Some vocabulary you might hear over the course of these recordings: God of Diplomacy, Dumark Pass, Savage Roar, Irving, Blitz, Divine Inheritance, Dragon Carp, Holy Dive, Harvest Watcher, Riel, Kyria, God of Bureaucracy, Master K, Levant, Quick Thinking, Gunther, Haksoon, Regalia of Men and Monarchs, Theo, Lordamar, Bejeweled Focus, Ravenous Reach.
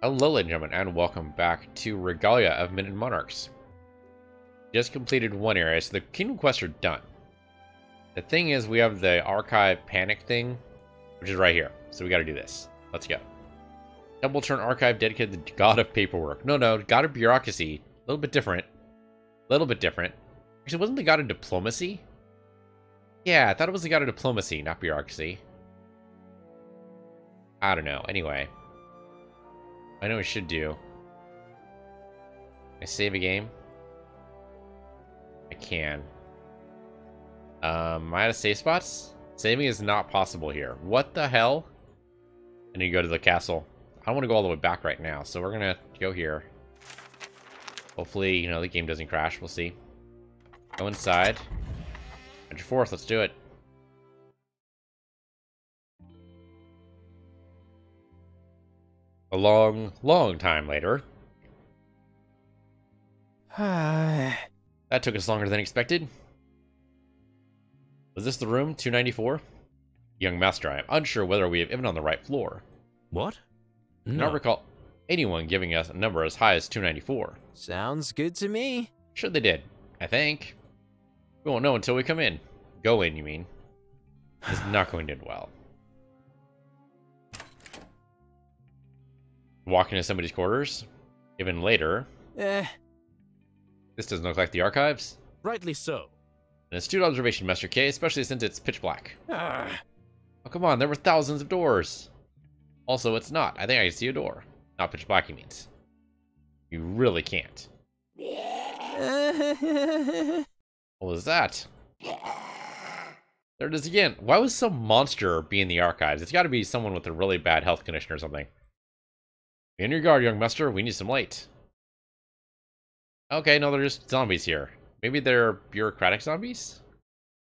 Hello, ladies and gentlemen, and welcome back to Regalia of Men and Monarchs. Just completed one area, so the Kingdom Quests are done. The thing is, we have the Archive Panic thing, which is right here. So we gotta do this. Let's go. Double turn Archive dedicated to God of Paperwork. No, God of Bureaucracy. A little bit different. Actually, wasn't the God of Diplomacy? Yeah, I thought it was the God of Diplomacy, not Bureaucracy. I don't know. Anyway. I know we should do. I save a game. I can. Am I out of save spots? Saving is not possible here. What the hell? And you go to the castle. I don't want to go all the way back right now, so we're gonna go here. Hopefully, you know, the game doesn't crash. We'll see. Go inside. Enter forth. Let's do it. A long, long time later. That took us longer than expected. Was this the room 294? Young master, I am unsure whether we have even on the right floor. What? No. I do not recall anyone giving us a number as high as 294. Sounds good to me. Sure they did, I think. We won't know until we come in. Go in, you mean. It's not going to end well. Walk into somebody's quarters, even later. This doesn't look like the archives. Rightly so. An astute observation, Master K, especially since it's pitch black. Oh, come on, there were thousands of doors. Also, it's not. I think I can see a door. Not pitch black, he means. You really can't. What was that? There it is again. Why was some monster be in the archives? It's got to be someone with a really bad health condition or something. Be on your guard, young master. We need some light. Okay, no, they're just zombies here. Maybe they're bureaucratic zombies?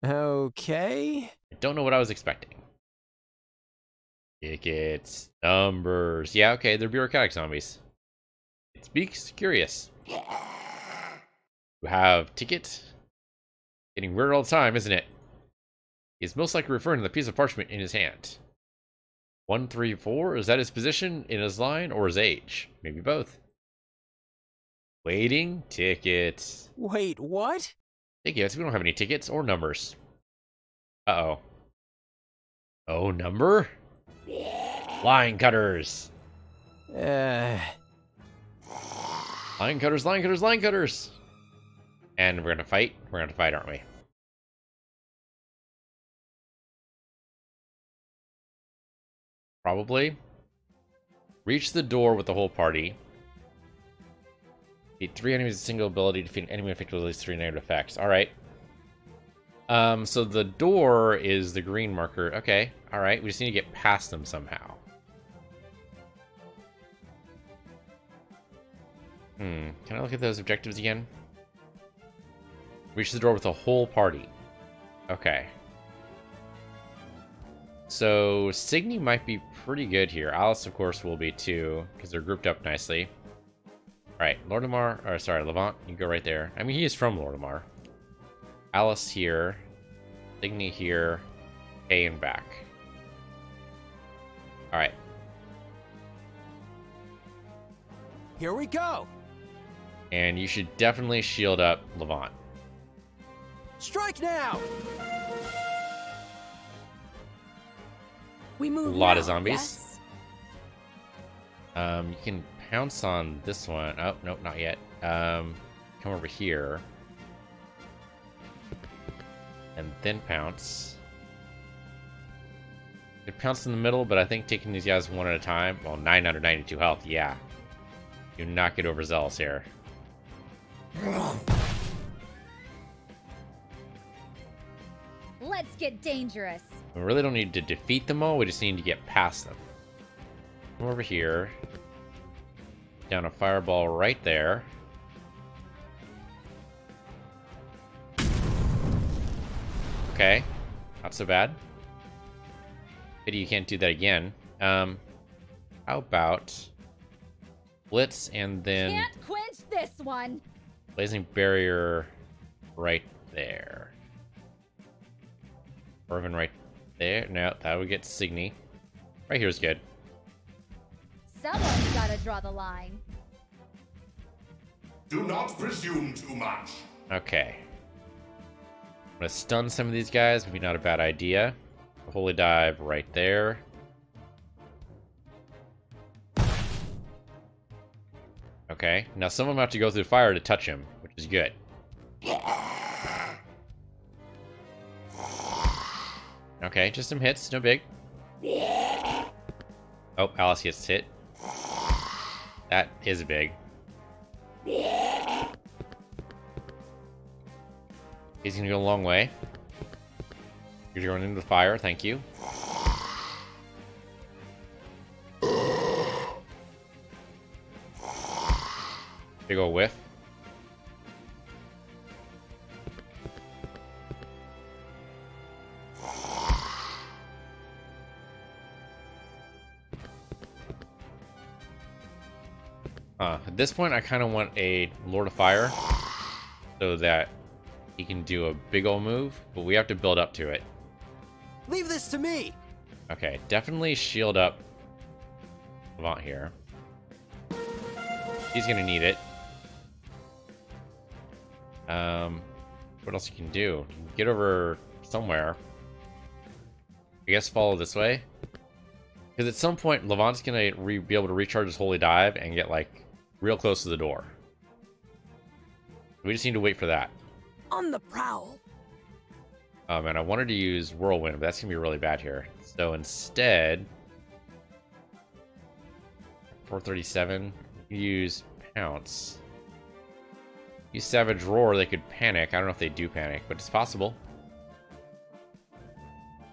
Okay. I don't know what I was expecting. Tickets, numbers. Yeah, okay, they're bureaucratic zombies. It speaks curious. You have ticket? Getting weird all the time, isn't it? He's most likely referring to the piece of parchment in his hand. 134? Is that his position, in his line, or his age? Maybe both. Waiting tickets. Wait, what? Tickets? We don't have any tickets or numbers. Uh-oh. Oh, number? Line cutters. Line cutters, line cutters, line cutters. And we're gonna fight. We're gonna fight, aren't we? Probably. Reach the door with the whole party. Defeat 3 enemies with a single ability. Defeat an enemy effect with at least 3 negative effects. Alright. So the door is the green marker. Okay. Alright. We just need to get past them somehow. Can I look at those objectives again? Reach the door with the whole party. Okay. So, Signy might be pretty good here. Alice, of course, will be too, because they're grouped up nicely. Alright, Lordamar, or sorry, Levant, you can go right there. I mean, he is from Lordamar. Alice here, Signy here, K and back. Alright. Here we go! And you should definitely shield up Levant. Strike now! We move a lot now, of zombies. Yes. You can pounce on this one. Oh, nope, not yet. Come over here. And then pounce. You can pounce in the middle, but I think taking these guys one at a time. Well, 9 out of 92 health, yeah. Do not get overzealous here. Let's get dangerous. We really don't need to defeat them all, we just need to get past them. Come over here. Down a fireball right there. Okay. Not so bad. Pity you can't do that again. How about Blitz and then can't quench this one. Blazing barrier right there. Irving right there. No, that would get Signy. Right here is good. Someone's gotta draw the line. Do not presume too much. Okay. I'm gonna stun some of these guys. Would be not a bad idea. Holy Dive right there. Okay. Now some of them have to go through fire to touch him, which is good. Okay, just some hits. No big. Oh, Alice gets hit. That is big. He's gonna go a long way. You're going into the fire, thank you. Big ol' whiff. At this point, I kind of want a Lord of Fire so that he can do a big ol' move, but we have to build up to it. Leave this to me. Okay, definitely shield up Levant here. He's gonna need it. What else you can do? You can get over somewhere. I guess follow this way. Because at some point Levant's gonna be able to recharge his Holy Dive and get like real close to the door. We just need to wait for that. On the prowl. And I wanted to use Whirlwind, but that's going to be really bad here. So instead, 437, use Pounce. Use Savage Roar, they could panic. I don't know if they do panic, but it's possible.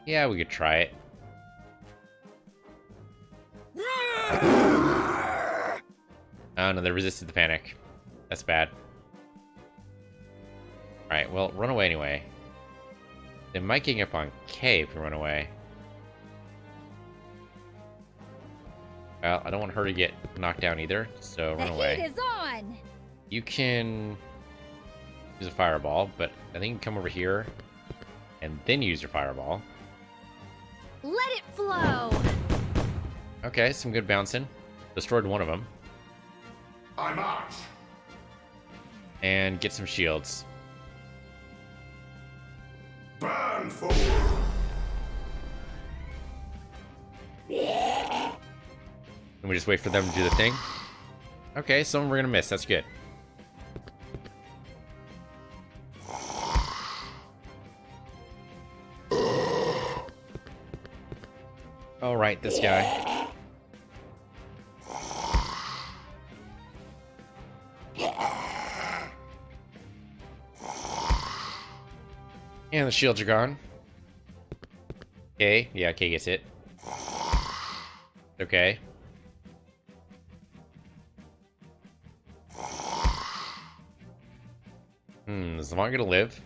Yeah, we could try it. Oh no, they resisted the panic. That's bad. Alright, well, run away anyway. They might gang up on K if we run away. Well, I don't want her to get knocked down either, so run away. The heat is on. You can use a fireball, but I think you can come over here and then use your fireball. Let it flow. Okay, some good bouncing. Destroyed one of them. I march. And get some shields. Burn for yeah. And we just wait for them to do the thing. Okay, some we're gonna miss. That's good. All right, this guy. And the shields are gone. Okay, yeah, K gets hit. Okay. Is Levant gonna live?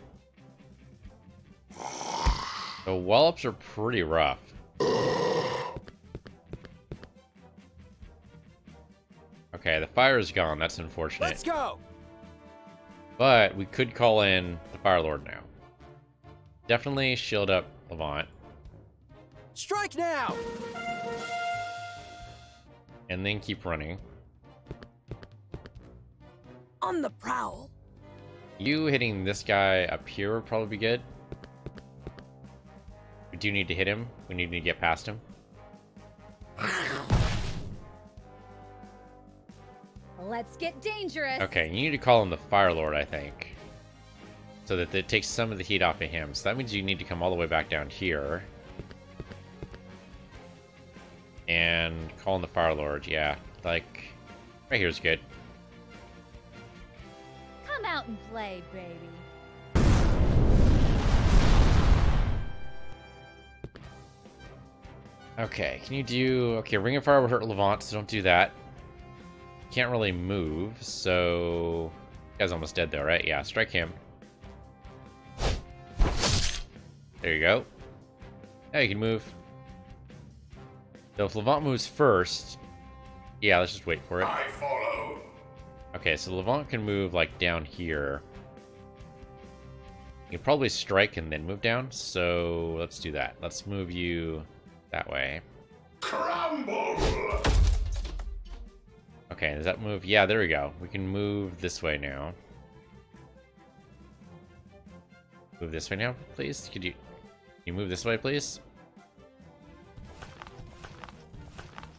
The wallops are pretty rough. Okay, the fire is gone. That's unfortunate. Let's go. But we could call in the Fire Lord now. Definitely shield up Levant. Strike now! And then keep running. On the prowl. You hitting this guy up here would probably be good. We do need to hit him. We need to get past him. Let's get dangerous. Okay, you need to call him the Fire Lord, I think. So that it takes some of the heat off of him. So that means you need to come all the way back down here. And call in the Fire Lord, yeah. Like, right here's good. Come out and play, baby. Okay, can you do... Okay, Ring of Fire will hurt Levant, so don't do that. Can't really move, so... This guy's almost dead though, right? Yeah, strike him. There you go. Now you can move. So if Levant moves first... Yeah, let's just wait for it. I follow. Okay, so Levant can move, like, down here. You can probably strike and then move down, so let's do that. Let's move you that way. Crumble! Okay, does that move? Yeah, there we go. We can move this way now. Move this way now, please. Could you move this way, please?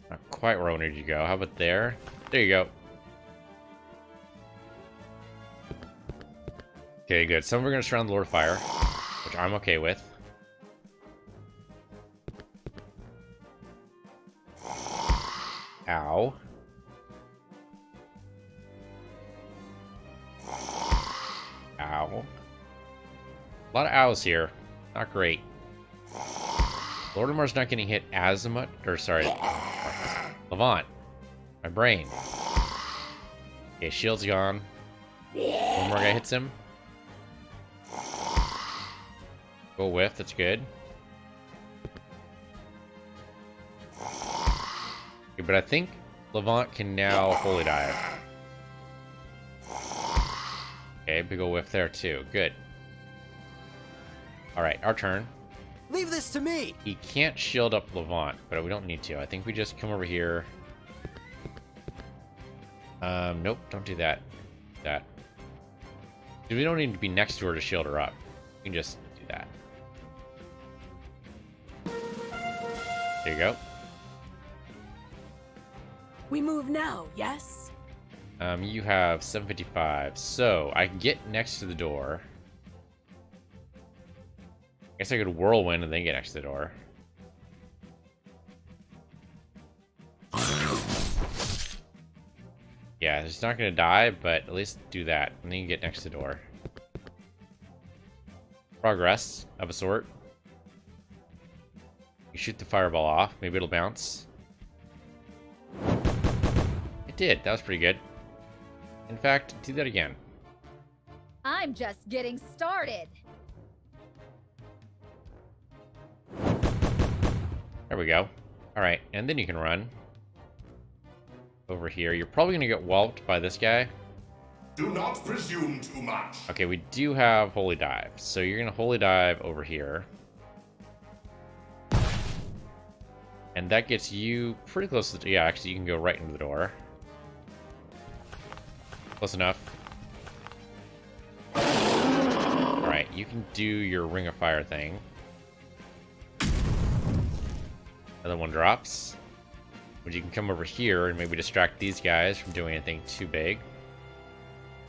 Not quite where I wanted you to go. How about there? There you go. Okay, good. Some of them are going to surround the Lord of Fire, which I'm okay with. Ow. Ow. A lot of owls here. Not great. Lordamar's not getting hit as much. Or, sorry. Levant. My brain. Okay, shield's gone. One more guy hits him. Go whiff, that's good. Okay, but I think Levant can now Holy Dive. Okay, big ol' whiff there too. Good. Alright, our turn. Leave this to me! He can't shield up Levant, but we don't need to. I think we just come over here. Nope, don't do that. We don't need to be next to her to shield her up. We can just do that. There you go. We move now, yes? You have 755, so I can get next to the door. I guess I could whirlwind and then get next to the door. Yeah, it's not gonna die, but at least do that, and then you can get next to the door. Progress of a sort. You shoot the fireball off, maybe it'll bounce. It did. That was pretty good. In fact, do that again. I'm just getting started. There we go. Alright, and then you can run. Over here. You're probably going to get walloped by this guy. Do not presume too much. Okay, we do have Holy Dive. So you're going to Holy Dive over here. And that gets you pretty close to the... Yeah, actually, you can go right into the door. Close enough. Alright, you can do your Ring of Fire thing. Another one drops. But you can come over here and maybe distract these guys from doing anything too big.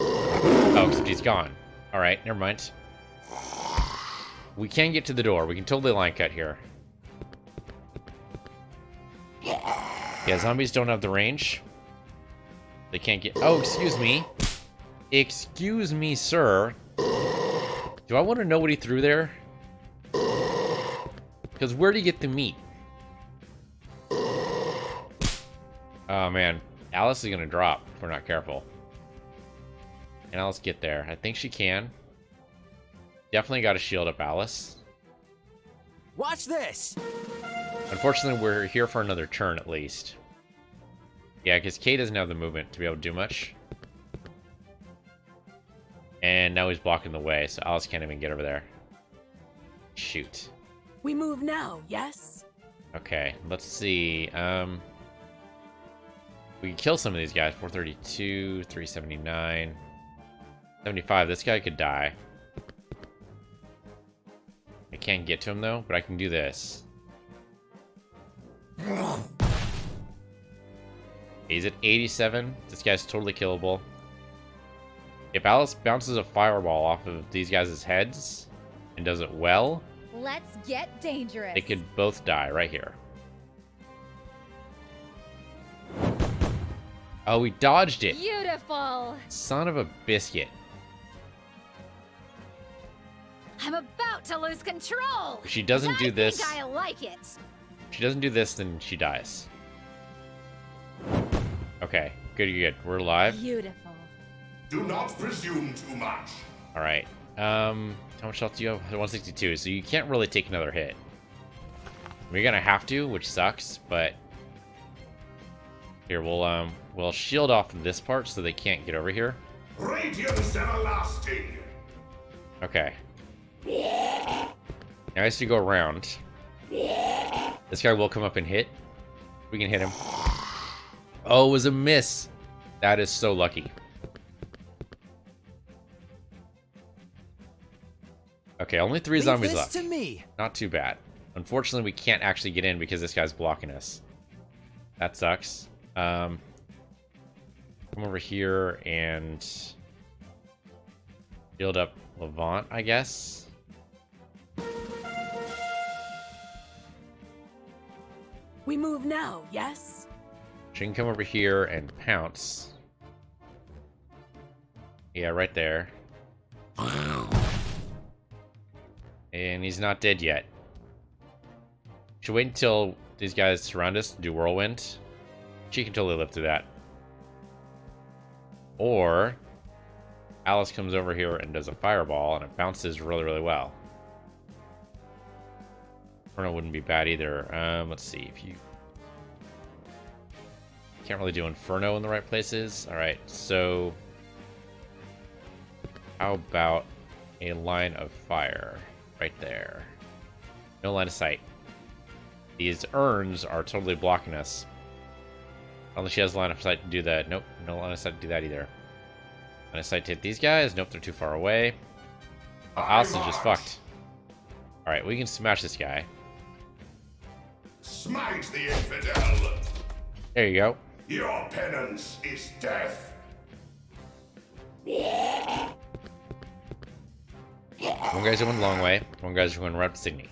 Oh, except he's gone. Alright, never mind. We can get to the door. We can totally line cut here. Yeah, zombies don't have the range. They can't get... Oh, excuse me. Excuse me, sir. Do I want to know what he threw there? Because where do you get the meat? Oh, man. Alice is going to drop if we're not careful. And Alice get there. I think she can. Definitely got to shield up Alice. Watch this! Unfortunately, we're here for another turn, at least. Yeah, because K doesn't have the movement to be able to do much. And now he's blocking the way, so Alice can't even get over there. Shoot. We move now, yes? Okay, let's see. We can kill some of these guys. 432, 379, 75. This guy could die. I can't get to him, though, but I can do this. He's at 87. This guy's totally killable. If Alice bounces a fireball off of these guys' heads and does it well, let's get dangerous. They could both die right here. Oh, we dodged it. Beautiful. Son of a biscuit. I'm about to lose control. If she doesn't do this, I like it. If she doesn't do this, then she dies. Okay, good, good. We're alive. Beautiful. Do not presume too much. All right. How much health do you have? 162. So you can't really take another hit. We're gonna have to, which sucks. But here we'll shield off this part so they can't get over here. Radiance everlasting. Okay. Now I used to go around. This guy will come up and hit. We can hit him. Oh, it was a miss. That is so lucky. Okay, only 3 zombies left. To me. Not too bad. Unfortunately, we can't actually get in because this guy's blocking us. That sucks. Come over here and build up Levant, I guess. We move now, yes? She can come over here and pounce. Yeah, right there. And he's not dead yet. Should wait until these guys surround us to do Whirlwind. She can totally live through that. Or Alice comes over here and does a fireball, and it bounces really, really well. Inferno wouldn't be bad either. Let's see if you can't really do Inferno in the right places. All right, so how about a line of fire? Right there. No line of sight. These urns are totally blocking us. Unless she has line of sight to do that. Nope, no line of sight to do that either. Line of sight to hit these guys. Nope, they're too far away. Oh, Alice is just fucked. Alright, we can smash this guy. Smite the infidel. There you go. Your penance is death. One guy's going the long way. One guy's going right to Signy.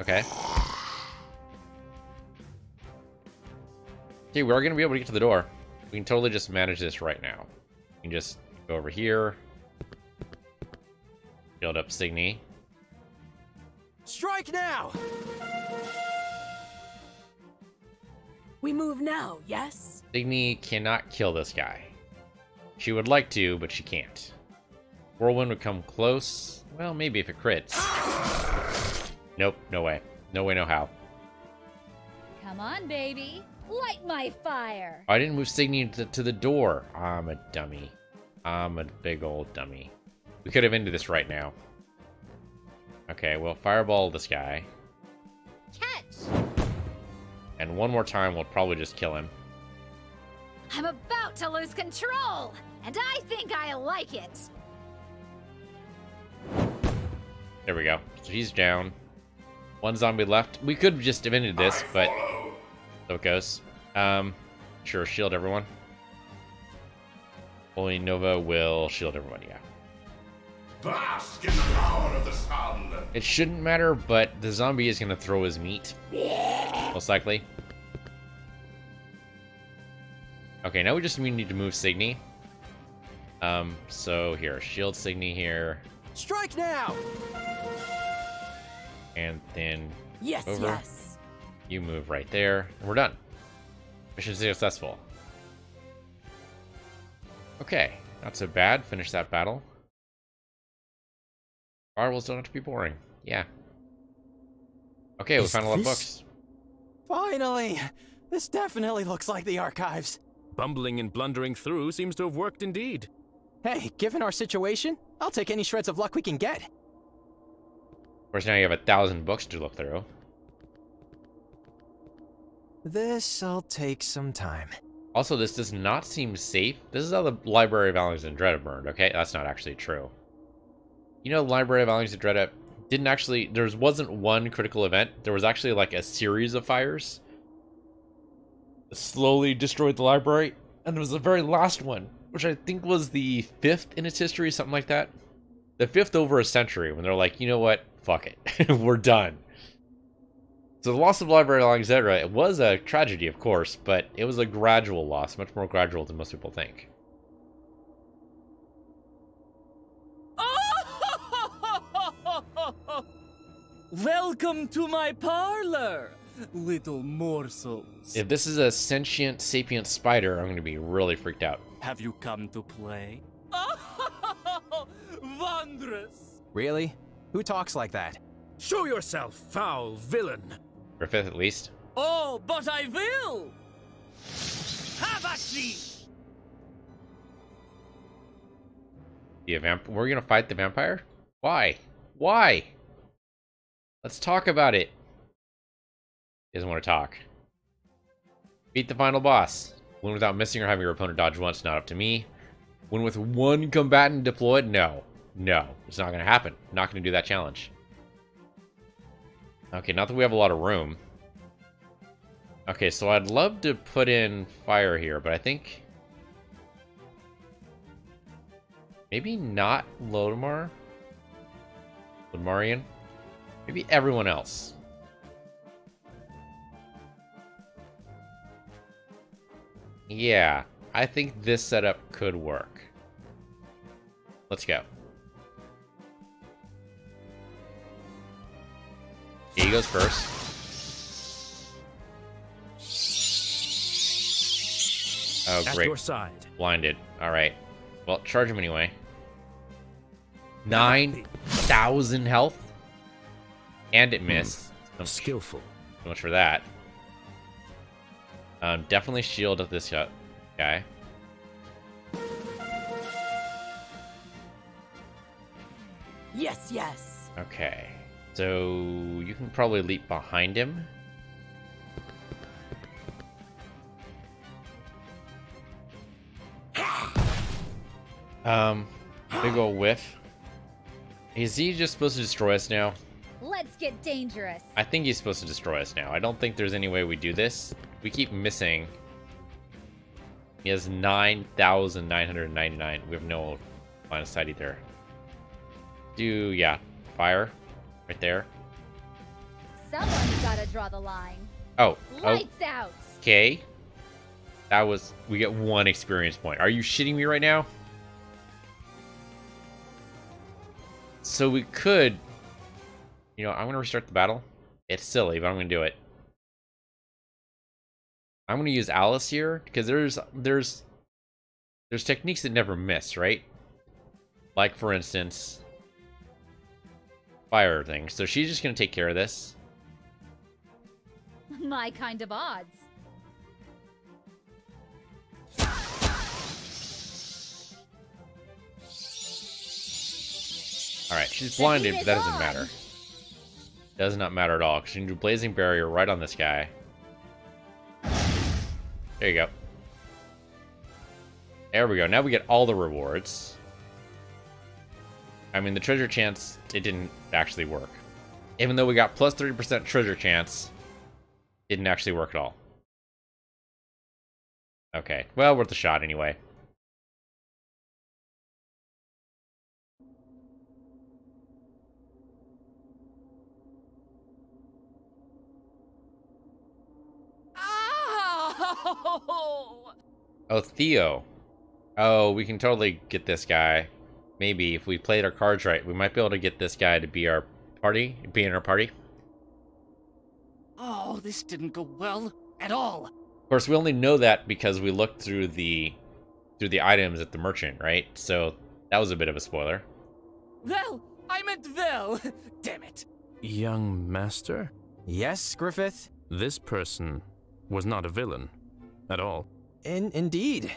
Okay. Okay, we are going to be able to get to the door. We can totally just manage this right now. We can just go over here. Build up Signy. Strike now! We move now, yes? Signy cannot kill this guy. She would like to, but she can't. Whirlwind would come close. Well, maybe if it crits. Nope, no way. No way, no how. Come on, baby. Light my fire. I didn't move Signy to the door. I'm a dummy. I'm a big old dummy. We could have ended this right now. Okay, we'll fireball this guy. Catch! And one more time, we'll probably just kill him. I'm about to lose control, and I think I like it. There we go. So he's down. One zombie left. We could have just ended this, but so it goes. Sure, shield everyone. Holy Nova will shield everyone, yeah. Bask in the power of the sun. It shouldn't matter, but the zombie is going to throw his meat. Most likely. Okay, now we just need to move Signy. So here, shield Signy here. Strike now! And then yes, over. Yes. You move right there, and we're done. Mission successful. Okay, not so bad. Finish that battle. Firewalls don't have to be boring. Yeah. Okay, we found a lot of books. Finally! This definitely looks like the archives. Bumbling and blundering through seems to have worked indeed. Hey, given our situation, I'll take any shreds of luck we can get. Of course, now you have 1,000 books to look through. This'll take some time. Also, this does not seem safe. This is how the Library of Alexandria burned, okay? That's not actually true. You know, the Library of Alexandria didn't actually... There wasn't one critical event. There was actually, like, a series of fires. It slowly destroyed the library. And there was the very last one, which I think was the 5th in its history, something like that. The 5th over a century, when they're like, you know what, fuck it, we're done. So the loss of the Library of Alexandria, it was a tragedy, of course, but it was a gradual loss, much more gradual than most people think. Welcome to my parlor, little morsels. If this is a sentient, sapient spider, I'm going to be really freaked out. Have you come to play? Oh, wondrous! Really? Who talks like that? Show yourself, foul villain! Griffith, at least. Oh, but I will! Have at thee! Yeah, we're going to fight the vampire? Why? Why? Let's talk about it. He doesn't want to talk. Beat the final boss. Win without missing or having your opponent dodge once, not up to me. Win with one combatant deployed? No. No. It's not going to happen. I'm not going to do that challenge. Okay, not that we have a lot of room. Okay, so I'd love to put in fire here, but I think... maybe not Lordamar. Lordamarian. Maybe everyone else. Yeah, I think this setup could work. Let's go. He goes first. Oh, great. At your side. Blinded. All right. Well, charge him anyway. 9,000 health. And it missed. Skillful. So much for that. Definitely shield at this guy. Yes, yes. Okay. So you can probably leap behind him. Big ol' whiff. Is he just supposed to destroy us now? Let's get dangerous. I think he's supposed to destroy us now. I don't think there's any way we do this. We keep missing. He has 9,999. We have no line of sight either. Yeah. Fire. Right there. Someone's gotta draw the line. Oh. Lights out. Okay. That was... we get 1 experience point. Are you shitting me right now? So we could... you know, I'm going to restart the battle. It's silly, but I'm going to do it. I'm going to use Alice here, because there's techniques that never miss, right? Like, for instance, fire things. So she's just going to take care of this. My kind of odds. Alright, she's blinded, but that doesn't matter. Does not matter at all, because you can do Blazing Barrier right on this guy. There you go. There we go. Now we get all the rewards. I mean, the treasure chance, it didn't actually work. Even though we got plus 30% treasure chance, it didn't actually work at all. Okay, well, worth a shot anyway. Oh, Theo. Oh, we can totally get this guy. Maybe if we played our cards right, we might be able to get this guy to be our party, be in our party. Oh, this didn't go well at all. Of course, we only know that because we looked through the items at the merchant, right? So that was a bit of a spoiler. Well, I meant well. Damn it. Young master? Yes, Griffith? This person was not a villain at all. Indeed.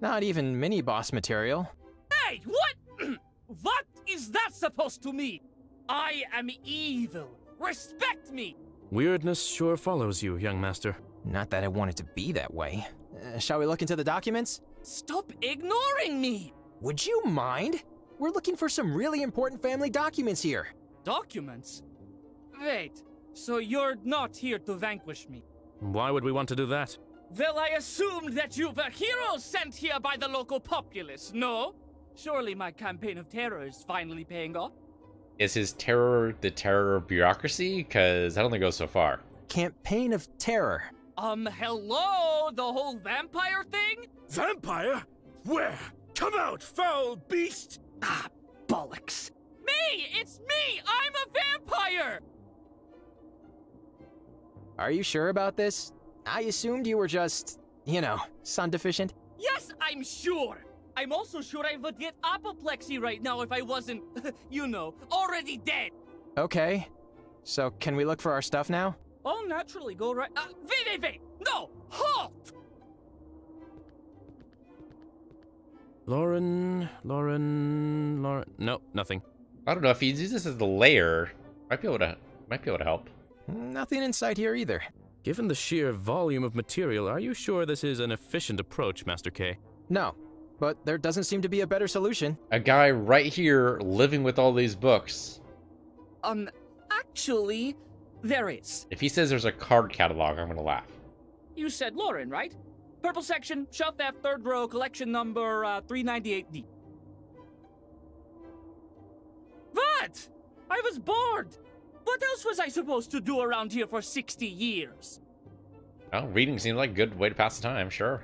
Not even mini-boss material. Hey, what? What is that supposed to mean? I am evil. Respect me! Weirdness sure follows you, young master. Not that I wanted to be that way. Shall we look into the documents? Stop ignoring me! Would you mind? We're looking for some really important family documents here. Documents? Wait, so you're not here to vanquish me? Why would we want to do that? Well, I assumed that you were heroes sent here by the local populace, no? Surely my campaign of terror is finally paying off. Is his terror the terror of bureaucracy? Because I don't think it goes so far. Campaign of terror. Hello? The whole vampire thing? Vampire? Where? Come out, foul beast! Ah, bollocks. Me! It's me! I'm a vampire! Are you sure about this? I assumed you were just, you know, sun deficient. Yes, I'm sure. I'm also sure I would get apoplexy right now if I wasn't, you know, already dead. Okay. So can we look for our stuff now? Oh, naturally. Go right. Wait. No, halt! Lauren. No, nothing. I don't know if he uses this as the layer. Might be able to help. Nothing in sight here either. Given the sheer volume of material, are you sure this is an efficient approach, Master K? No, but there doesn't seem to be a better solution. A guy right here living with all these books. Actually, there is. If he says there's a card catalog, I'm gonna laugh. You said Lauren, right? Purple section, shelf F, third row, collection number 398D. What? I was bored. What else was I supposed to do around here for 60 years? Well, reading seemed like a good way to pass the time, sure.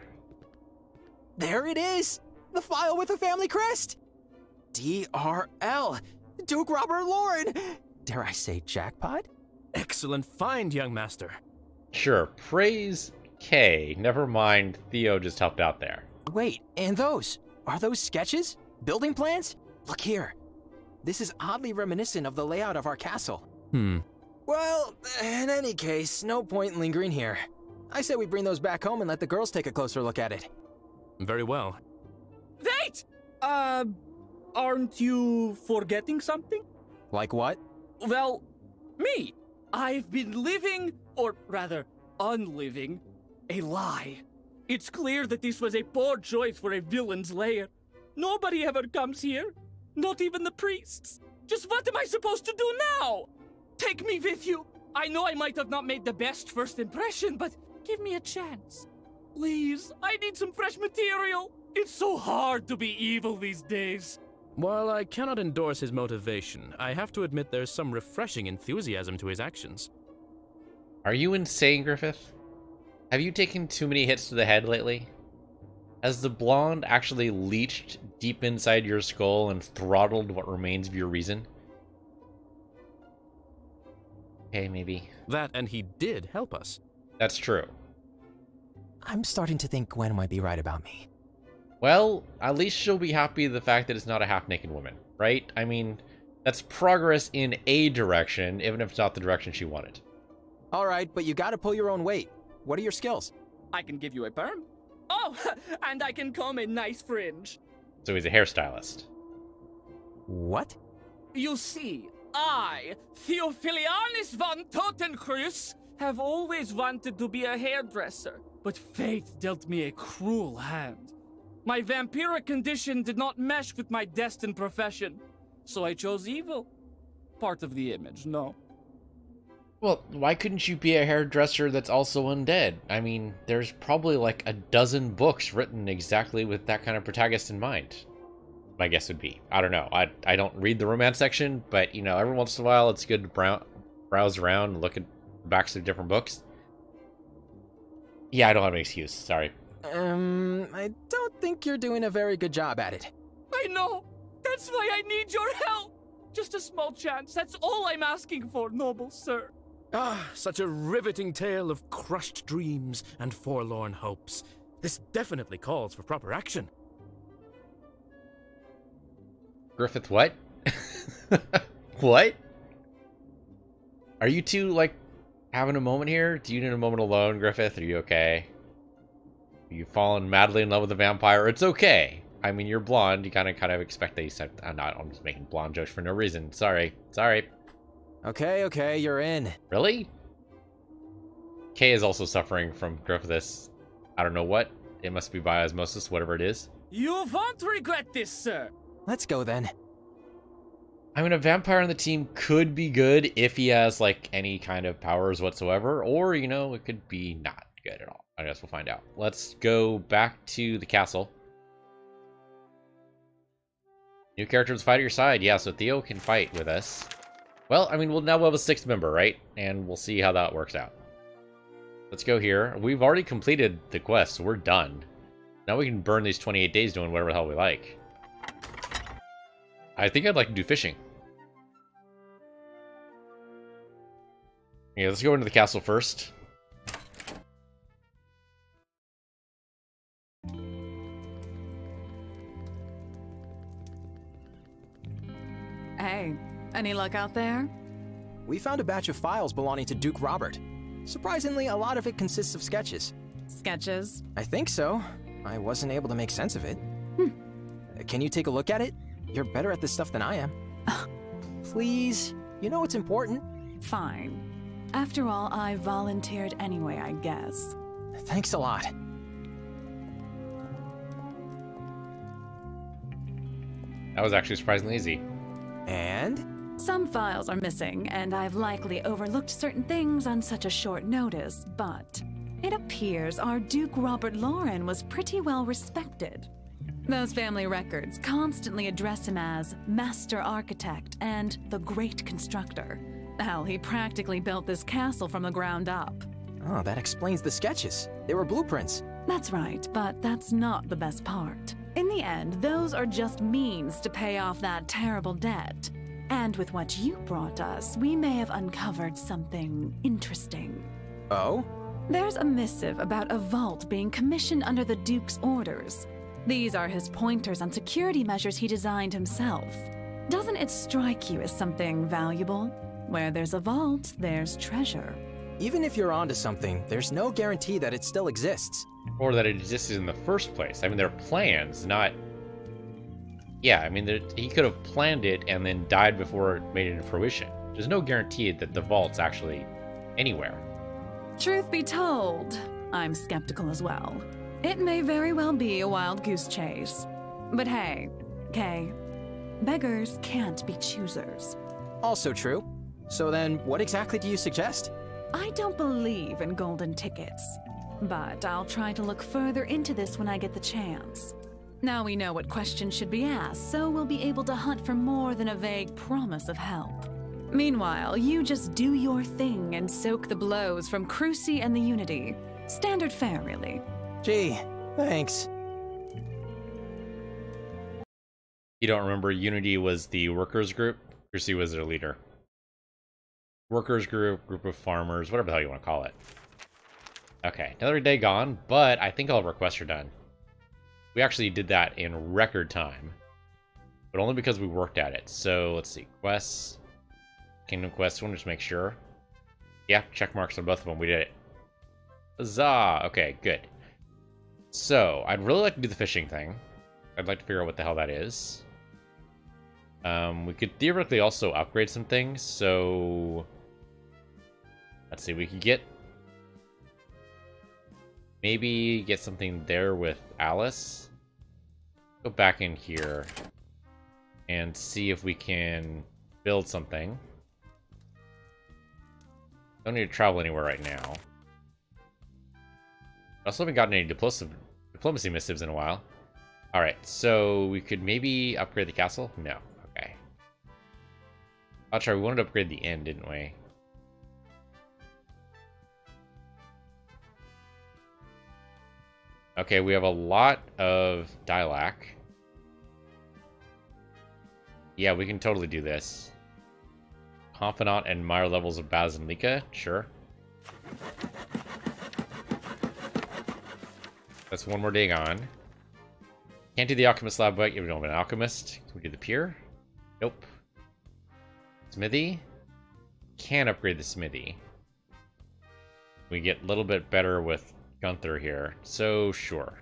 There it is! The file with the family crest! DRL! Duke Robert Lauren! Dare I say jackpot? Excellent find, young master. Sure, praise K. Never mind, Theo just helped out there. Wait, and those? Are those sketches? Building plans? Look here. This is oddly reminiscent of the layout of our castle. Hmm. Well, in any case, no point in lingering here. I say we bring those back home and let the girls take a closer look at it. Very well. Wait! Aren't you forgetting something? Like what? Well, me. I've been living, or rather, unliving, a lie. It's clear that this was a poor choice for a villain's lair. Nobody ever comes here. Not even the priests. Just what am I supposed to do now? Take me with you. I know I might have not made the best first impression, but give me a chance. Please, I need some fresh material. It's so hard to be evil these days. While I cannot endorse his motivation, I have to admit there's some refreshing enthusiasm to his actions. Are you insane, Griffith? Have you taken too many hits to the head lately? Has the blonde actually leached deep inside your skull and throttled what remains of your reason? Okay, maybe. That and he did help us. That's true. I'm starting to think Gwen might be right about me. Well, at least she'll be happy the fact that it's not a half-naked woman, right? I mean, that's progress in a direction, even if it's not the direction she wanted. All right, but you gotta pull your own weight. What are your skills? I can give you a perm. Oh, and I can comb a nice fringe. So he's a hairstylist. What? You see, I, Theophilianus von Totenkreuz, have always wanted to be a hairdresser, but fate dealt me a cruel hand. My vampiric condition did not mesh with my destined profession, so I chose evil. Part of the image, no. Well, why couldn't you be a hairdresser that's also undead? I mean, there's probably like a dozen books written exactly with that kind of protagonist in mind. My guess would be. I don't know. I don't read the romance section, but, you know, every once in a while it's good to browse around and look at the backs of different books. Yeah, I don't have an excuse. Sorry. I don't think you're doing a very good job at it. I know. That's why I need your help. Just a small chance. That's all I'm asking for, noble sir. Ah, such a riveting tale of crushed dreams and forlorn hopes. This definitely calls for proper action. Griffith, what? What? Are you two, like, having a moment here? Do you need a moment alone, Griffith? Are you okay? You've fallen madly in love with a vampire. It's okay. I mean, you're blonde. You kind of expect that you said, I'm just making blonde jokes for no reason. Sorry. Sorry. Okay, okay, you're in. Really? Kay is also suffering from Griffith's, I don't know what. It must be by osmosis, whatever it is. You won't regret this, sir. Let's go then. I mean, a vampire on the team could be good if he has, like, any kind of powers whatsoever. Or, you know, it could be not good at all. I guess we'll find out. Let's go back to the castle. New character to fight at your side. Yeah, so Theo can fight with us. Well, I mean, we'll now have a sixth member, right? And we'll see how that works out. Let's go here. We've already completed the quest, so we're done. Now we can burn these 28 days doing whatever the hell we like. I think I'd like to do fishing. Yeah, let's go into the castle first. Hey, any luck out there? We found a batch of files belonging to Duke Robert. Surprisingly, a lot of it consists of sketches. Sketches? I think so. I wasn't able to make sense of it. Can you take a look at it? You're better at this stuff than I am. Please, you know it's important. Fine. After all, I volunteered anyway, I guess. Thanks a lot. That was actually surprisingly easy. And? Some files are missing, and I've likely overlooked certain things on such a short notice, but it appears our Duke Robert Lauren was pretty well respected. Those family records constantly address him as Master Architect and the Great Constructor. Hell, he practically built this castle from the ground up. Oh, that explains the sketches. They were blueprints. That's right, but that's not the best part. In the end, those are just means to pay off that terrible debt. And with what you brought us, we may have uncovered something interesting. Oh? There's a missive about a vault being commissioned under the Duke's orders. These are his pointers on security measures he designed himself. Doesn't it strike you as something valuable? Where there's a vault, there's treasure. Even if you're onto something, there's no guarantee that it still exists. Or that it existed in the first place. I mean, they're plans, not... Yeah, I mean, he could have planned it and then died before it made it to fruition. There's no guarantee that the vault's actually anywhere. Truth be told, I'm skeptical as well. It may very well be a wild goose chase. But hey, Kay, beggars can't be choosers. Also true. So then, what exactly do you suggest? I don't believe in golden tickets, but I'll try to look further into this when I get the chance. Now we know what questions should be asked, so we'll be able to hunt for more than a vague promise of help. Meanwhile, you just do your thing and soak the blows from Cruci and the Unity. Standard fare, really. Gee, thanks. You don't remember, Unity was the workers group, Cruci was their leader. Workers group, group of farmers, whatever the hell you want to call it. Okay, another day gone, but I think all requests are done. We actually did that in record time, but only because we worked at it. So let's see, quests, kingdom quests, I want to just make sure. Yeah, check marks on both of them, we did it. Huzzah, okay, good. So I'd really like to do the fishing thing. I'd like to figure out what the hell that is. We could theoretically also upgrade some things, so... Let's see, we could get... Maybe get something there with Alice. Go back in here and see if we can build something. Don't need to travel anywhere right now. I also haven't gotten any diplomacy missives in a while. Alright, so we could maybe upgrade the castle? No. Okay. I'll try. We wanted to upgrade the inn, didn't we? Okay, we have a lot of Dilac. Yeah, we can totally do this. Confidant and Mire levels of Baz and Lika? Sure. That's one more day gone. Can't do the alchemist lab, but we don't have an alchemist. Can we do the pier? Nope. Smithy? Can upgrade the smithy. We get a little bit better with Gunther here, so sure.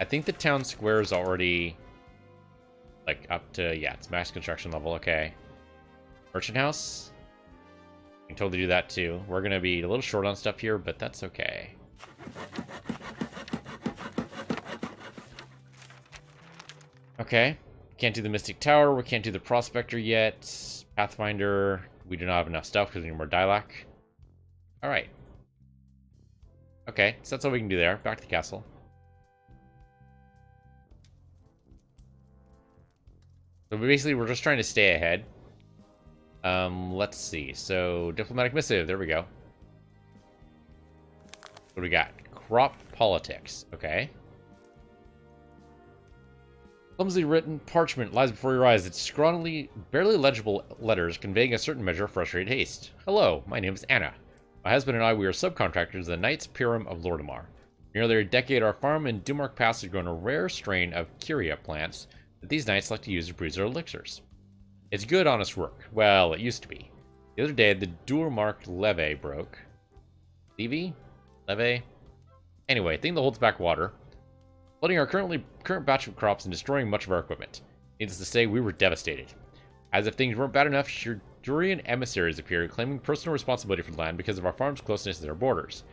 I think the town square is already like up to, yeah, it's max construction level, okay. Merchant house? We can totally do that too. We're gonna be a little short on stuff here, but that's okay. Okay, can't do the Mystic Tower, we can't do the Prospector yet. Pathfinder, we do not have enough stuff because we need more Dilac. Alright. Okay, so that's all we can do there. Back to the castle. So basically we're just trying to stay ahead. Let's see. So, diplomatic missive. There we go. What do we got? Crop politics. Okay. Clumsily written parchment lies before your eyes. It's scrawny, barely legible letters conveying a certain measure of frustrated haste. Hello, my name is Anna. My husband and I, we are subcontractors of the Knights Pyram of Lordamar. For nearly a decade, our farm in Dumark Pass has grown a rare strain of Kyria plants that these knights like to use to brew their elixirs. It's good, honest work. Well, it used to be. The other day, the Dumark levee broke. Levy? Levee? Anyway, thing that holds back water. Flooding our current batch of crops and destroying much of our equipment. Needless to say, we were devastated. As if things weren't bad enough, Shirdrian emissaries appeared, claiming personal responsibility for the land because of our farm's closeness to their borders.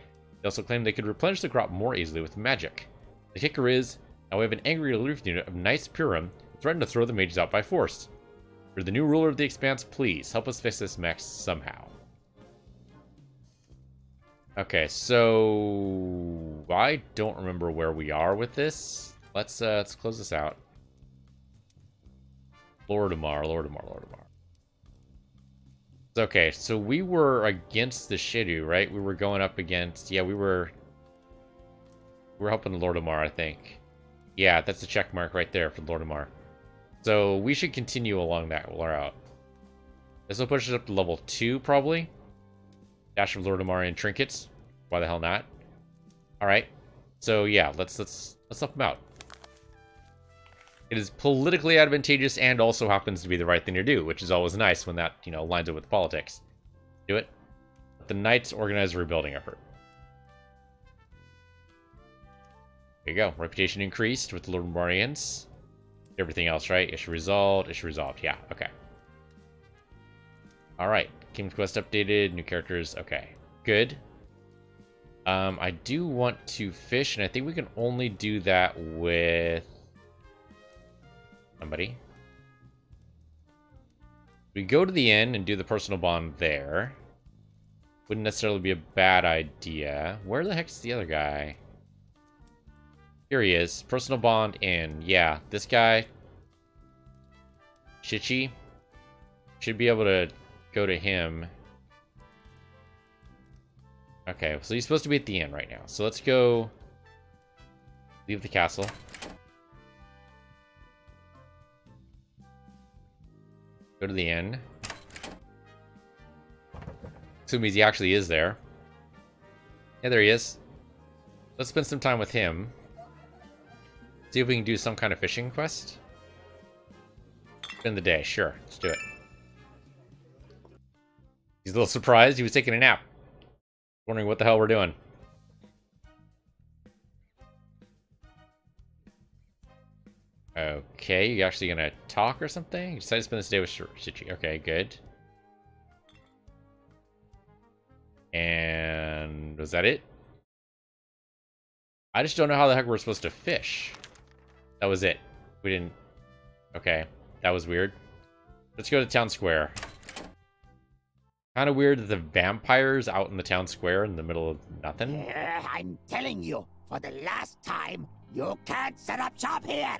They also claimed they could replenish the crop more easily with magic. The kicker is, now we have an angry relief unit of Knights Pyram who threatened to throw the mages out by force. You're the new ruler of the expanse, please help us fix this mess somehow. Okay, so I don't remember where we are with this. Let's close this out. Lordamar. Okay, so we were against the Shidu, right? We were going up against, yeah, we were helping Lordamar, I think. Yeah, that's the check mark right there for Lordamar. So we should continue along that route. This will push us up to level 2, probably. Dash of Lordamar and trinkets. Why the hell not? All right. So yeah, let's help him out. It is politically advantageous and also happens to be the right thing to do, which is always nice when that, you know, lines up with politics. Do it. Let the Knights organize a rebuilding effort. There you go. Reputation increased with the Lordamarians. Everything else, right? Issue resolved. Issue resolved. Yeah. Okay. All right. Kingdom Quest updated. New characters. Okay. Good. I do want to fish, and I think we can only do that with somebody. We go to the inn and do the personal bond there. Wouldn't necessarily be a bad idea. Where the heck's the other guy? Here he is. Personal bond inn. Yeah, this guy, Shichi, should be able to go to him. Okay, so he's supposed to be at the inn right now. So let's go leave the castle. Go to the inn. Assume he actually is there. Yeah, there he is. Let's spend some time with him. See if we can do some kind of fishing quest. Spend the day, sure. Let's do it. He's a little surprised. He was taking a nap. Wondering what the hell we're doing. Okay, you actually gonna talk or something? You decided to spend this day with Shichi. Okay, good. And was that it? I just don't know how the heck we're supposed to fish. That was it. We didn't. Okay, that was weird. Let's go to town square. Kind of weird that the vampire's out in the town square in the middle of nothing. I'm telling you, for the last time, you can't set up shop here.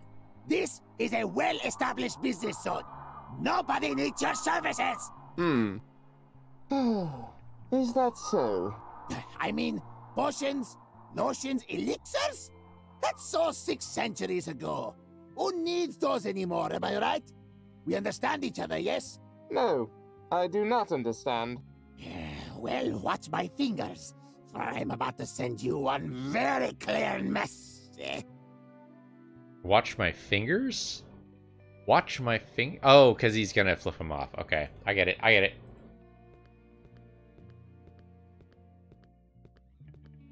This is a well-established business zone. Nobody needs your services. Hmm. Is that so? I mean, potions, lotions, elixirs? That's so 6 centuries ago. Who needs those anymore, am I right? We understand each other, yes? No. I do not understand. Well, watch my fingers, for I'm about to send you one very clear message. Watch my fingers? Watch my finger? Oh, because he's going to flip him off. Okay, I get it. I get it.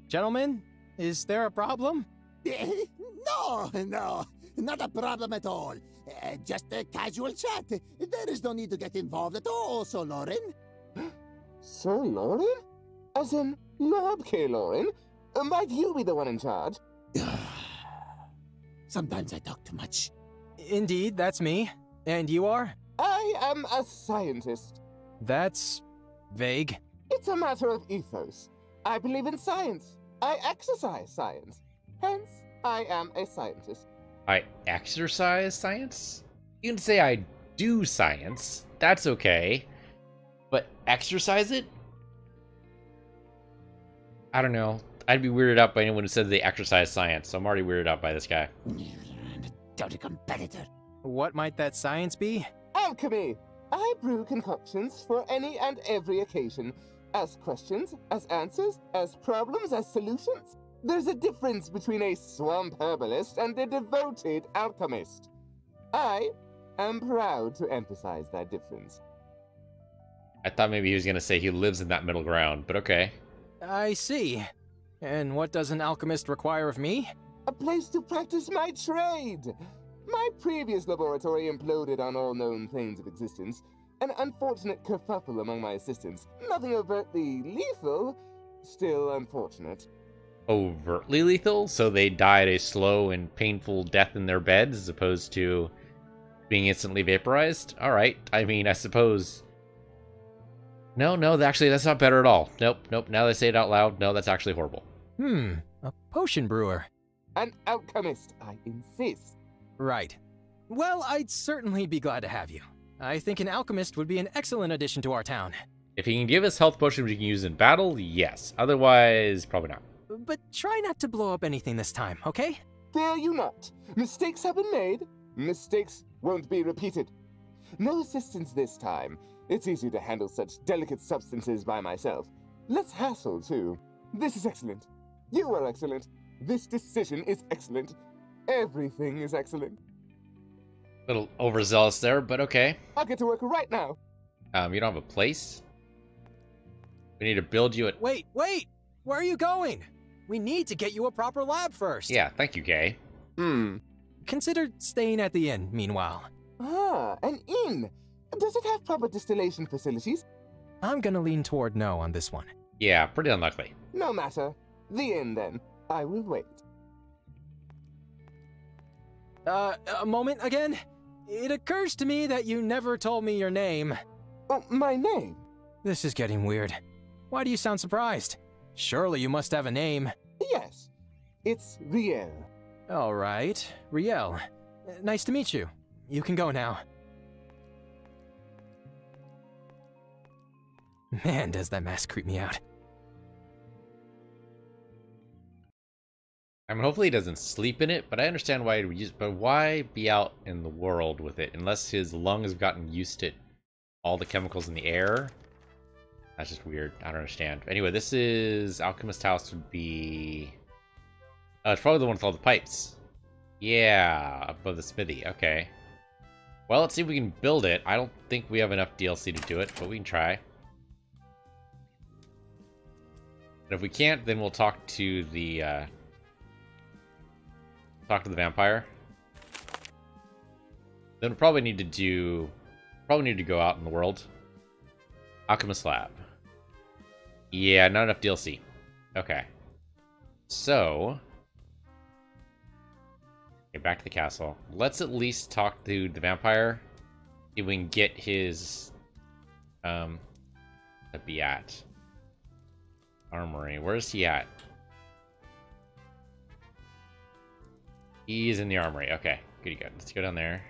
Gentlemen, is there a problem? No, not a problem at all. Just a casual chat. There is no need to get involved at all, Sir Lauren. Sir Lauren? As in, Lord K. Lauren? Might you be the one in charge? Sometimes I talk too much. Indeed, that's me. And you are? I am a scientist. That's vague. It's a matter of ethos. I believe in science. I exercise science. Hence, I am a scientist. I exercise science? You can say I do science. That's okay. But exercise it? I don't know. I'd be weirded out by anyone who said they exercise science. So I'm already weirded out by this guy. Dirty competitor. What might that science be? Alchemy. I brew concoctions for any and every occasion. As questions, as answers, as problems, as solutions. There's a difference between a swamp herbalist and a devoted alchemist. I am proud to emphasize that difference. I thought maybe he was going to say he lives in that middle ground, but okay. I see. And what does an alchemist require of me? A place to practice my trade. My previous laboratory imploded on all known planes of existence. An unfortunate kerfuffle among my assistants. Nothing overtly lethal, still unfortunate. Overtly lethal? So they died a slow and painful death in their beds as opposed to being instantly vaporized? Alright, I mean, I suppose... No, actually, that's not better at all. Nope, now they say it out loud. No, that's actually horrible. A potion brewer. An alchemist, I insist. Right. Well, I'd certainly be glad to have you. I think an alchemist would be an excellent addition to our town. If he can give us health potions we can use in battle, yes. Otherwise, probably not. But try not to blow up anything this time, okay? Dare you not. Mistakes have been made. Mistakes won't be repeated. No assistance this time. It's easy to handle such delicate substances by myself. Let's hassle, too. This is excellent. You are excellent. This decision is excellent. Everything is excellent. A little overzealous there, but okay. I'll get to work right now. You don't have a place? We need to build you a... Wait! Where are you going? We need to get you a proper lab first. Yeah, thank you, Gay. Consider staying at the inn, meanwhile. Ah, an inn. Does it have proper distillation facilities? I'm gonna lean toward no on this one. Yeah, pretty unlikely. No matter. The inn, then. I will wait. A moment again? It occurs to me that you never told me your name. Oh, my name? This is getting weird. Why do you sound surprised? Surely you must have a name. Yes. It's Riel. All right. Riel. Nice to meet you. You can go now. Man, does that mask creep me out. I mean, hopefully he doesn't sleep in it, but I understand why he would use it. But why be out in the world with it? Unless his lungs have gotten used to all the chemicals in the air. That's just weird. I don't understand. Anyway, this is... Alchemist House would be... it's probably the one with all the pipes. Yeah, above the smithy. Okay. Well, let's see if we can build it. I don't think we have enough DLC to do it, but we can try. And if we can't, then we'll talk to the... Talk to the vampire. Then we'll probably need to do... Probably need to go out in the world. Alchemist Lab. Yeah, not enough DLC. Okay. So... Okay, back to the castle. Let's at least talk to the vampire. See if we can get his... That'd be at. Armory. Where's he at? He's in the armory. Okay, good. Let's go down there.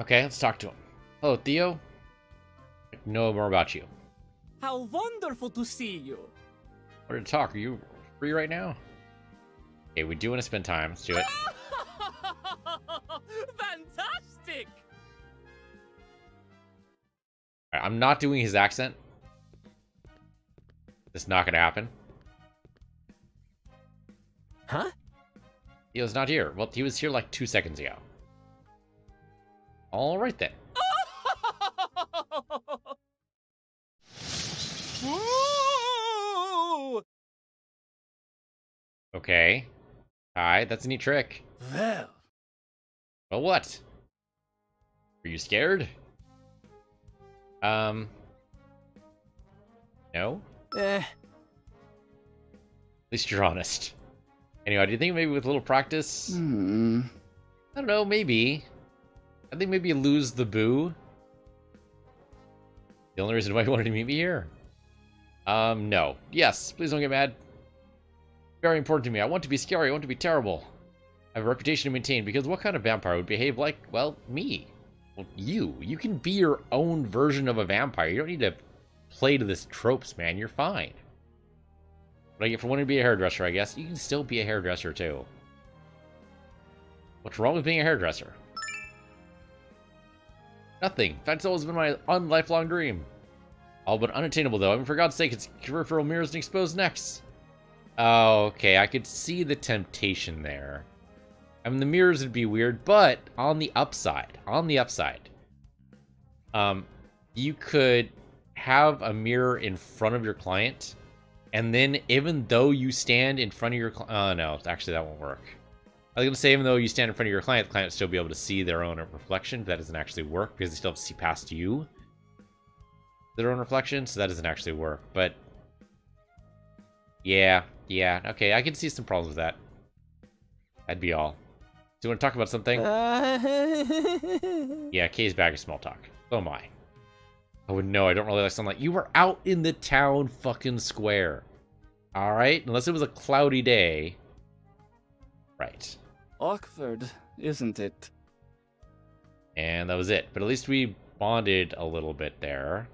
Okay, let's talk to him. Hello, Theo. I know more about you. How wonderful to see you. We're gonna talk. Are you free right now? Okay, we do want to spend time. Let's do it. Fantastic. All right, I'm not doing his accent. It's not gonna happen. Huh? He was not here. Well, he was here like 2 seconds ago. All right then. Okay. Hi, that's a neat trick. Well, what? Are you scared? No? At least you're honest. Anyway, do you think maybe with a little practice? I don't know, maybe. I think maybe you lose the boo. The only reason why you wanted to meet me here. No. Yes, please don't get mad. Very important to me. I want to be scary. I want to be terrible. I have a reputation to maintain, because what kind of vampire would behave like, well, me? Well, you. You can be your own version of a vampire. You don't need to play to this tropes, man. You're fine. But if you want to be a hairdresser, I guess, you can still be a hairdresser, too. What's wrong with being a hairdresser? Nothing. That's always been my lifelong dream. All but unattainable, though. I mean, for God's sake, it's peripheral mirrors and exposed necks. Oh, okay. I could see the temptation there. I mean, the mirrors would be weird, but on the upside. You could have a mirror in front of your client... And then even though you stand in front of your... no, actually that won't work. I was going to say even though you stand in front of your client, the client will still be able to see their own reflection, but that doesn't actually work because they still have to see past you. Their own reflection, so that doesn't actually work, but... Yeah, okay, I can see some problems with that. That'd be all. Do you want to talk about something? Yeah, Kay's bag of small talk. Oh my. Oh no, I don't really like sunlight. You were out in the town fucking square. Alright, unless it was a cloudy day. Right. Awkward, isn't it? And that was it, but at least we bonded a little bit there.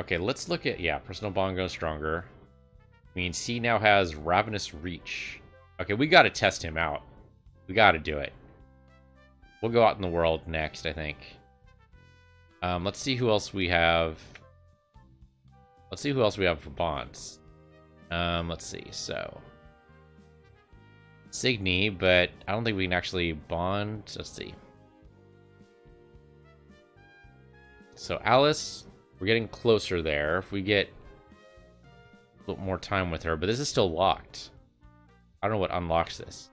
Okay, let's look at, yeah, personal bond goes stronger. I mean, C now has Ravenous Reach. Okay, we gotta test him out. We gotta do it. We'll go out in the world next, I think. Let's see who else we have. Let's see who else we have for bonds. Let's see, so... Signy, but I don't think we can actually bond. Let's see. So Alice, we're getting closer there. If we get a little more time with her, but this is still locked. I don't know what unlocks this.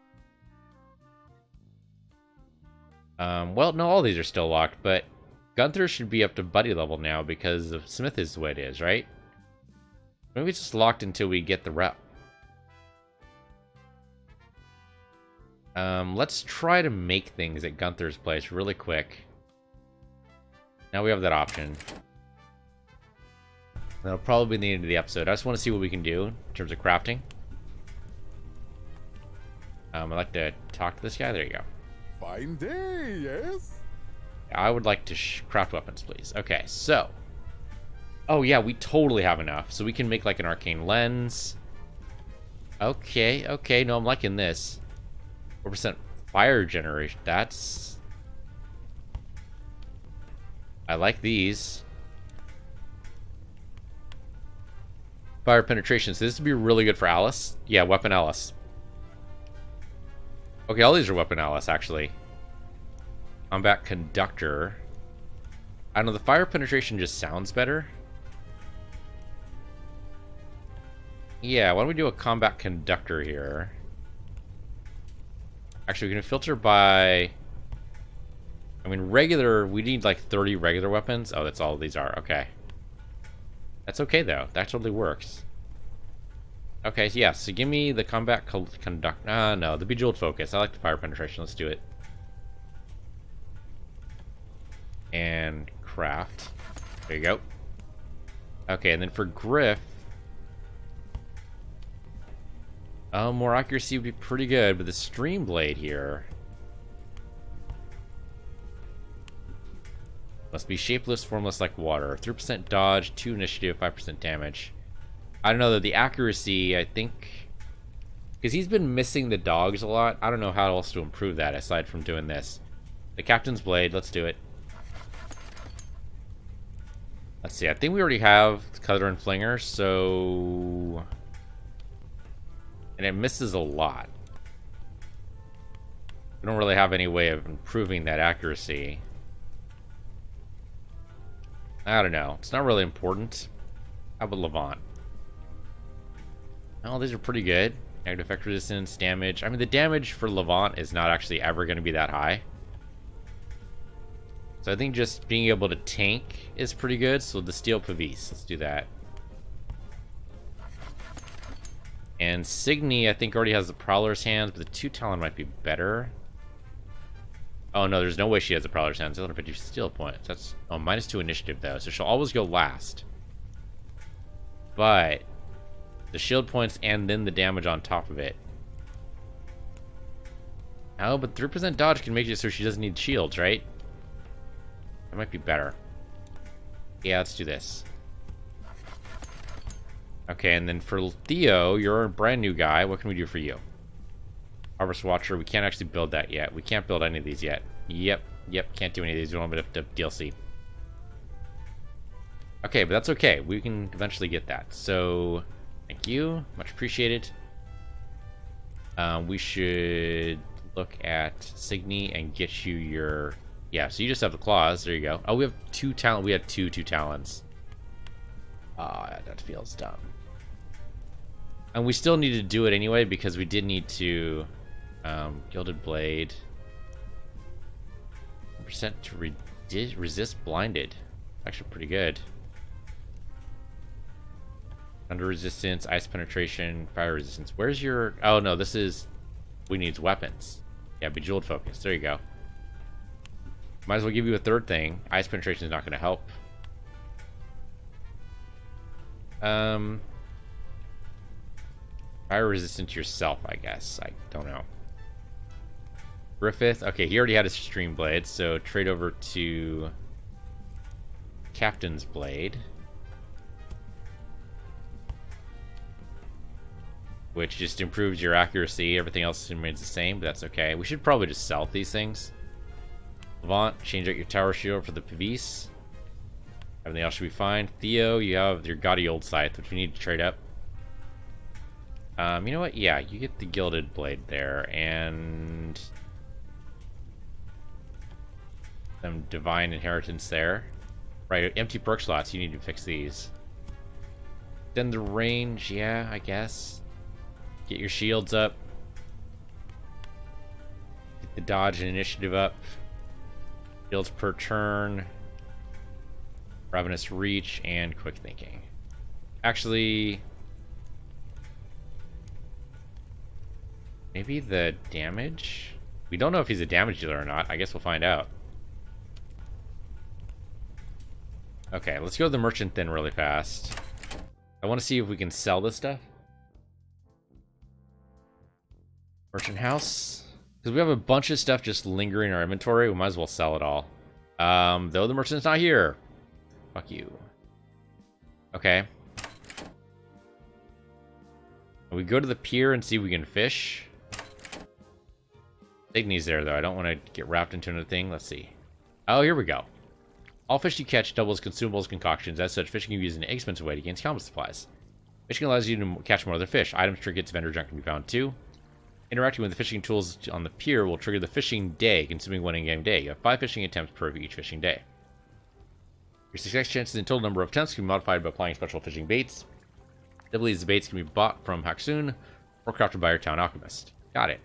Well, no, all these are still locked, but Gunther should be up to buddy level now because of Smith is the way it is, right? Maybe it's just locked until we get the rep. Let's try to make things at Gunther's place really quick. Now we have that option. That'll probably be the end of the episode. I just want to see what we can do in terms of crafting. I'd like to talk to this guy. There you go. Fine day, yes? I would like to craft weapons, please. Okay, so... Oh, yeah, we totally have enough. So we can make, like, an arcane lens. Okay, okay. No, I'm liking this. 4% fire generation. That's... I like these. Fire penetration. So this would be really good for Alice. Yeah, weapon Alice. Okay, all these are weapon Alice, actually. Combat Conductor. I don't know, the fire penetration just sounds better. Yeah, why don't we do a Combat Conductor here? Actually, we're going to filter by... I mean, regular... We need, like, 30 regular weapons. Oh, that's all these are. Okay. That's okay, though. That totally works. Okay, so yeah, so give me the Combat Conductor. No, the Bejeweled Focus. I like the fire penetration. Let's do it. And craft. There you go. Okay, and then for Griff... more accuracy would be pretty good, but the Stream Blade here... Must be shapeless, formless like water. 3% dodge, 2 initiative, 5% damage. I don't know, though, the accuracy, I think... Because he's been missing the dogs a lot. I don't know how else to improve that, aside from doing this. The Captain's Blade, let's do it. Let's see, I think we already have Cutter and Flinger, so... And it misses a lot. We don't really have any way of improving that accuracy. I don't know. It's not really important. How about Levant? Oh, these are pretty good. Negative effect resistance, damage. I mean, the damage for Levant is not actually ever going to be that high. So I think just being able to tank is pretty good. So the Steel Pavise, let's do that. And Signy, I think, already has the Prowler's Hands, but the Two Talon might be better. Oh, no, there's no way she has the Prowler's Hands. 150 steel points. That's... Oh, -2 initiative, though, so she'll always go last. But... The shield points and then the damage on top of it. Oh, but 3% dodge can make it so she doesn't need shields, right? That might be better. Yeah, let's do this. Okay, and then for Theo, you're a brand new guy. What can we do for you? Harvest Watcher, we can't actually build that yet. We can't build any of these yet. Yep, can't do any of these. We don't have enough DLC. Okay, but that's okay. We can eventually get that. So, thank you. Much appreciated. We should look at Signy and get you your... Yeah, so you just have the claws. There you go. Oh, we have two talons. We had two talons. Ah, that feels dumb. And we still need to do it anyway because we did need to Gilded Blade. 1% to resist blinded. Actually pretty good. Thunder resistance, ice penetration, fire resistance. Where's your... Oh no, this is... We need weapons. Yeah, Bejeweled Focus. There you go. Might as well give you a third thing. Ice penetration is not going to help. Fire resistance yourself, I guess. I don't know. Griffith. Okay, he already had his Stream Blade, so trade over to Captain's Blade. Which just improves your accuracy. Everything else remains the same, but that's okay. We should probably just sell these things. Levant, change out your tower shield for the Pavis. Everything else should be fine. Theo, you have your gaudy old scythe, which we need to trade up. You know what? Yeah, you get the Gilded Blade there, and... some Divine Inheritance there. Right, empty perk slots. You need to fix these. Then the range, yeah, I guess. Get your shields up. Get the dodge and initiative up. Shields per turn. Ravenous Reach and Quick Thinking. Actually, maybe the damage? We don't know if he's a damage dealer or not. I guess we'll find out. Okay, let's go to the merchant then really fast. I want to see if we can sell this stuff. Merchant house, because we have a bunch of stuff just lingering in our inventory. We might as well sell it all. Though the merchant's not here. Fuck you. Okay. We go to the pier and see if we can fish. Signy's there though. I don't want to get wrapped into another thing. Let's see. Oh, here we go. All fish you catch doubles consumables, concoctions. As such, fishing can be used in an expensive way to gain combat supplies. Fishing allows you to catch more other fish. Items, trinkets, vendor junk can be found too. Interacting with the fishing tools on the pier will trigger the fishing day, consuming one in-game day. You have 5 fishing attempts per each fishing day. Your success chances and total number of attempts can be modified by applying special fishing baits. Typically, these baits can be bought from Haksoon or crafted by your town alchemist. Got it.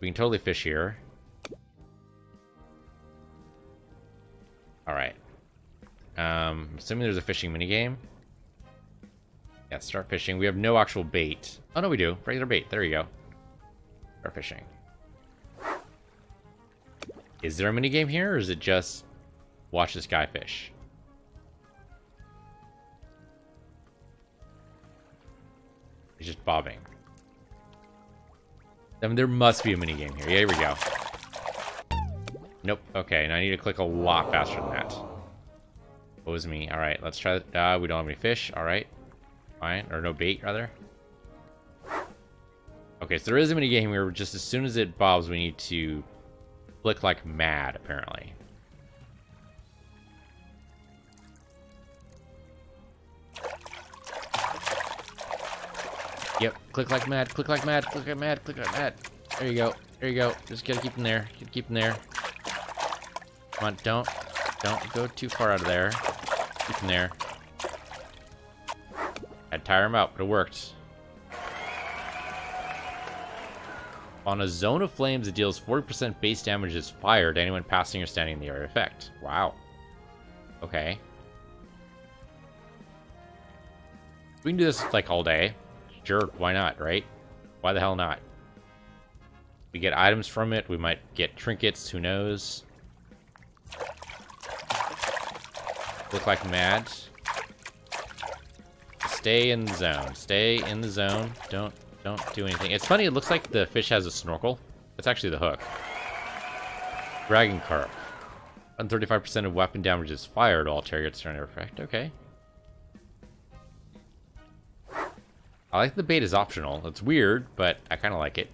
We can totally fish here. Alright. Assuming there's a fishing minigame. Yeah, start fishing. We have no actual bait. Oh, no, we do. Regular bait. There you go. Start fishing. Is there a minigame here, or is it just watch this guy fish? He's just bobbing. I mean, there must be a minigame here. Yeah, here we go. Nope. Okay, now I need to click a lot faster than that. What was me? Alright, let's try that. We don't have any fish. Alright. Fine. Or no bait, rather. Okay, so there is a minigame here. Just as soon as it bobs, we need to click like mad, apparently. Yep. Click like mad. Click like mad. Click like mad. Click like mad. There you go. There you go. Just gotta keep them there. Keep them there. Come on, don't go too far out of there. Keep him there. I'd tire him out, but it worked. On a zone of flames, it deals 40% base damage as fire to anyone passing or standing in the area of effect. Wow. Okay. We can do this like all day. Sure, why not, right? Why the hell not? We get items from it. We might get trinkets. Who knows? Look like mad. Stay in the zone. Stay in the zone. Don't do anything. It's funny, it looks like the fish has a snorkel. That's actually the hook. Dragon carp. 135% of weapon damage is fired. All targets are under effect. Okay. I like the bait is optional. It's weird, but I kind of like it.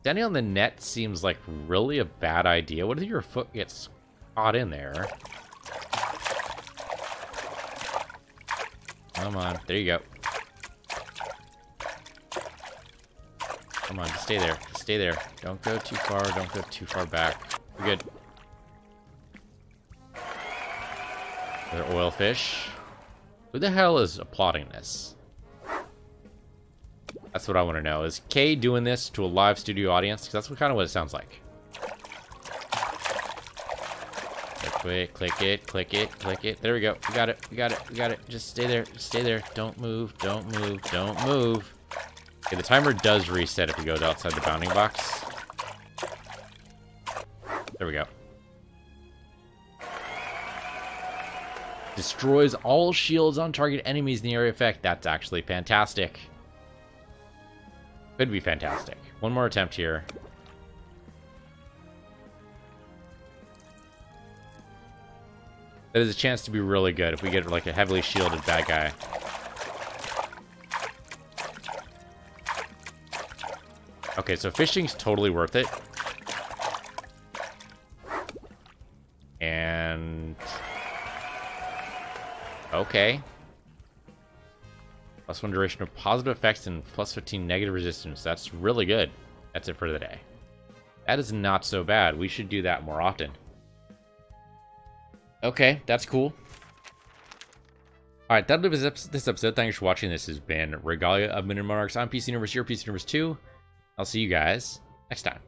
Standing on the net seems like really a bad idea. What if your foot gets caught in there? Come on, there you go. Come on, just stay there, just stay there. Don't go too far, don't go too far back. We're good. Another oil fish. Who the hell is applauding this? That's what I want to know. Is K doing this to a live studio audience? Because that's what, kind of what it sounds like. Quick, click it, click it, click it. There we go. We got it, we got it, we got it. Just stay there, stay there. Don't move, don't move, don't move. Okay, the timer does reset if it goes outside the bounding box. There we go. Destroys all shields on target enemies in the area of effect. That's actually fantastic. Could be fantastic. One more attempt here. That is a chance to be really good if we get like a heavily shielded bad guy. Okay, so fishing's totally worth it. And... okay. Plus 1 duration of positive effects and plus 15 negative resistance. That's really good. That's it for the day. That is not so bad. We should do that more often. Okay, that's cool. Alright, that'll do this episode. Thanks for watching. This has been Regalia of Men and Monarchs. I'm PC Numbers, you're PC Numbers 2. I'll see you guys next time.